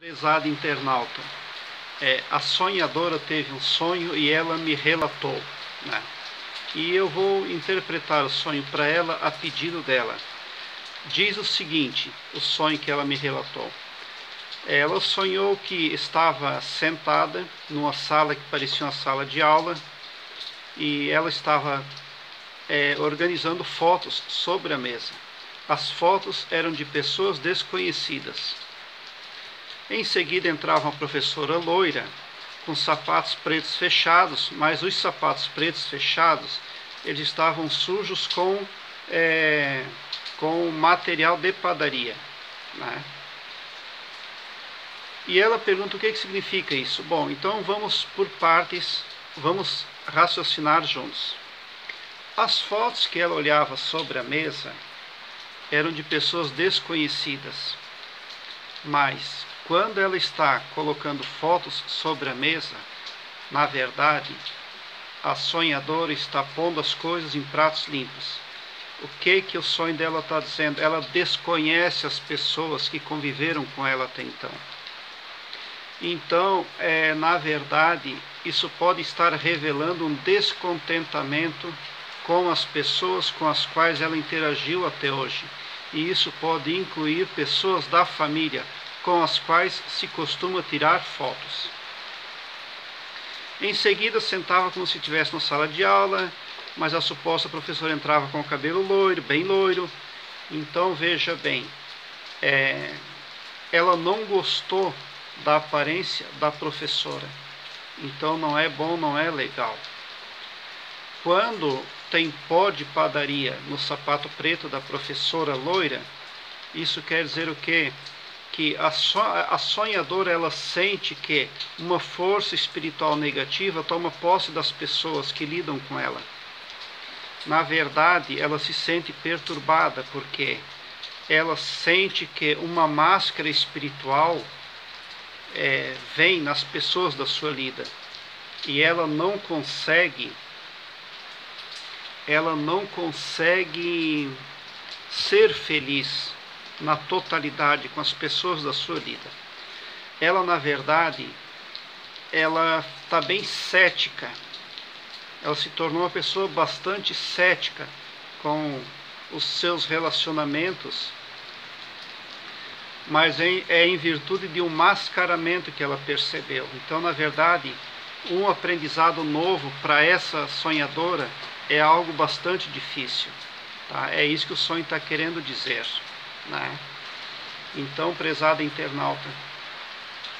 Prezada internauta, a sonhadora teve um sonho e ela me relatou, né? E eu vou interpretar o sonho para ela a pedido dela. Diz o seguinte, o sonho que ela me relatou. Ela sonhou que estava sentada numa sala que parecia uma sala de aula e ela estava organizando fotos sobre a mesa. As fotos eram de pessoas desconhecidas. Em seguida entrava uma professora loira, com sapatos pretos fechados, mas os sapatos pretos fechados, eles estavam sujos com material de padaria, né? E ela pergunta o que significa isso. Bom, então vamos por partes, vamos raciocinar juntos. As fotos que ela olhava sobre a mesa eram de pessoas desconhecidas, mas quando ela está colocando fotos sobre a mesa, na verdade, a sonhadora está pondo as coisas em pratos limpos. O que o sonho dela está dizendo? Ela desconhece as pessoas que conviveram com ela até então. Então, na verdade, isso pode estar revelando um descontentamento com as pessoas com as quais ela interagiu até hoje. E isso pode incluir pessoas da família, com as quais se costuma tirar fotos. Em seguida sentava como se estivesse na sala de aula, mas a suposta professora entrava com o cabelo loiro, bem loiro. Então veja bem, ela não gostou da aparência da professora, então não é bom, não é legal. Quando tem pó de padaria no sapato preto da professora loira, isso quer dizer o quê? Que a sonhadora, ela sente que uma força espiritual negativa toma posse das pessoas que lidam com ela. Na verdade, ela se sente perturbada, porque ela sente que uma máscara espiritual vem nas pessoas da sua vida. E ela não consegue ser feliz na totalidade com as pessoas da sua vida. Ela, na verdade, ela está bem cética. Ela se tornou uma pessoa bastante cética com os seus relacionamentos, mas é em virtude de um mascaramento que ela percebeu. Então, na verdade, um aprendizado novo para essa sonhadora é algo bastante difícil, tá? É isso que o sonho está querendo dizer, né? Então, prezada internauta,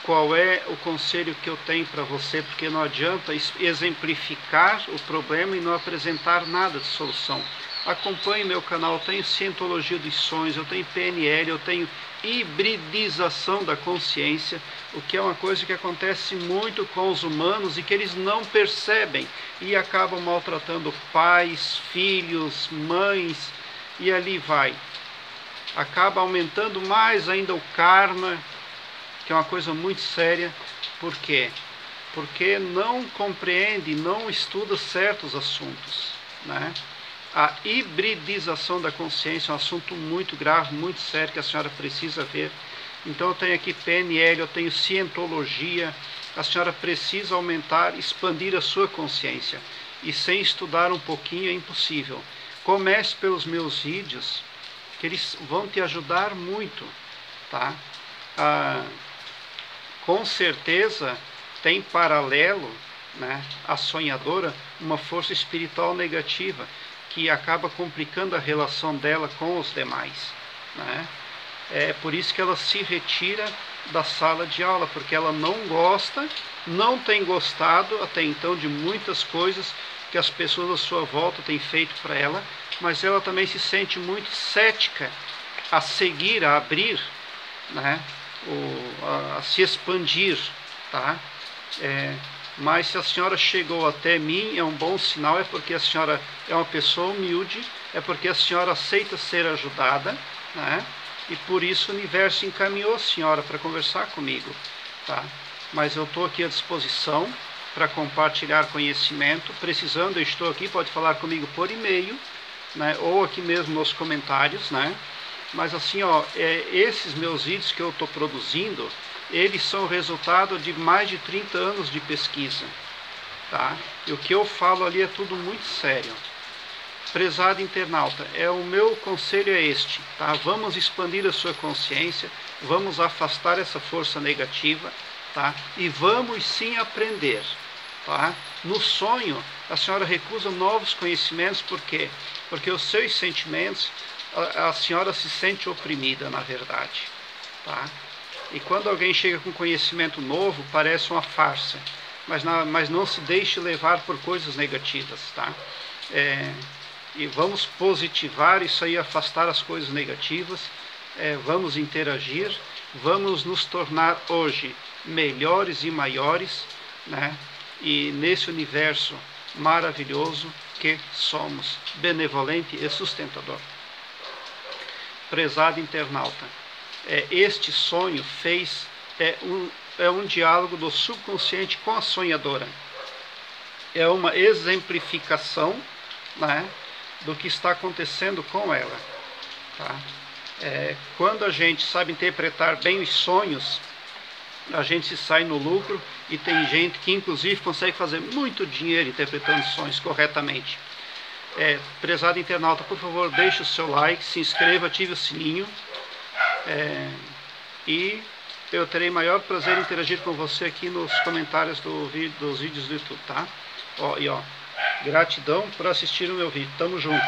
qual é o conselho que eu tenho para você? Porque não adianta exemplificar o problema e não apresentar nada de solução. Acompanhe meu canal, eu tenho Cientologia dos Sonhos, eu tenho PNL, eu tenho hibridização da consciência, o que é uma coisa que acontece muito com os humanos e que eles não percebem e acabam maltratando pais, filhos, mães, e ali vai. Acaba aumentando mais ainda o karma, que é uma coisa muito séria. Por quê? Porque não compreende, não estuda certos assuntos, né? A hibridização da consciência é um assunto muito grave, muito sério, que a senhora precisa ver. Então eu tenho aqui PNL, eu tenho Cientologia. A senhora precisa aumentar, expandir a sua consciência. E sem estudar um pouquinho é impossível. Comece pelos meus vídeos, que eles vão te ajudar muito, tá? Com certeza tem paralelo, né, a sonhadora, uma força espiritual negativa, que acaba complicando a relação dela com os demais, né? É por isso que ela se retira da sala de aula, porque ela não gosta, não tem gostado até então de muitas coisas que as pessoas à sua volta têm feito para ela, mas ela também se sente muito cética a seguir, a abrir, né, a se expandir, tá? Mas se a senhora chegou até mim, é um bom sinal, é porque a senhora é uma pessoa humilde, é porque a senhora aceita ser ajudada, né? E por isso o universo encaminhou a senhora para conversar comigo, tá? Mas eu estou aqui à disposição para compartilhar conhecimento. Precisando, eu estou aqui, pode falar comigo por e-mail, né, ou aqui mesmo nos comentários, né? Mas assim, ó, esses meus vídeos que eu estou produzindo, eles são resultado de mais de 30 anos de pesquisa, tá? E o que eu falo ali é tudo muito sério. Prezado internauta, o meu conselho é este, tá? Vamos expandir a sua consciência, vamos afastar essa força negativa, tá? E vamos sim aprender, tá? No sonho, a senhora recusa novos conhecimentos, por quê? Porque os seus sentimentos, a senhora se sente oprimida, na verdade, tá? E quando alguém chega com conhecimento novo, parece uma farsa, mas não se deixe levar por coisas negativas, tá? E vamos positivar isso aí, afastar as coisas negativas, vamos interagir, vamos nos tornar hoje melhores e maiores, né? E nesse universo maravilhoso que somos, benevolente e sustentador. Prezado internauta, este sonho fez um diálogo do subconsciente com a sonhadora. É uma exemplificação, né, do que está acontecendo com ela, tá? Quando a gente sabe interpretar bem os sonhos, a gente se sai no lucro, e tem gente que inclusive consegue fazer muito dinheiro interpretando sonhos corretamente. Prezado internauta, por favor, deixe o seu like, se inscreva, ative o sininho, e eu terei maior prazer em interagir com você aqui nos comentários dos vídeos do YouTube, tá? Gratidão por assistir o meu vídeo. Tamo junto.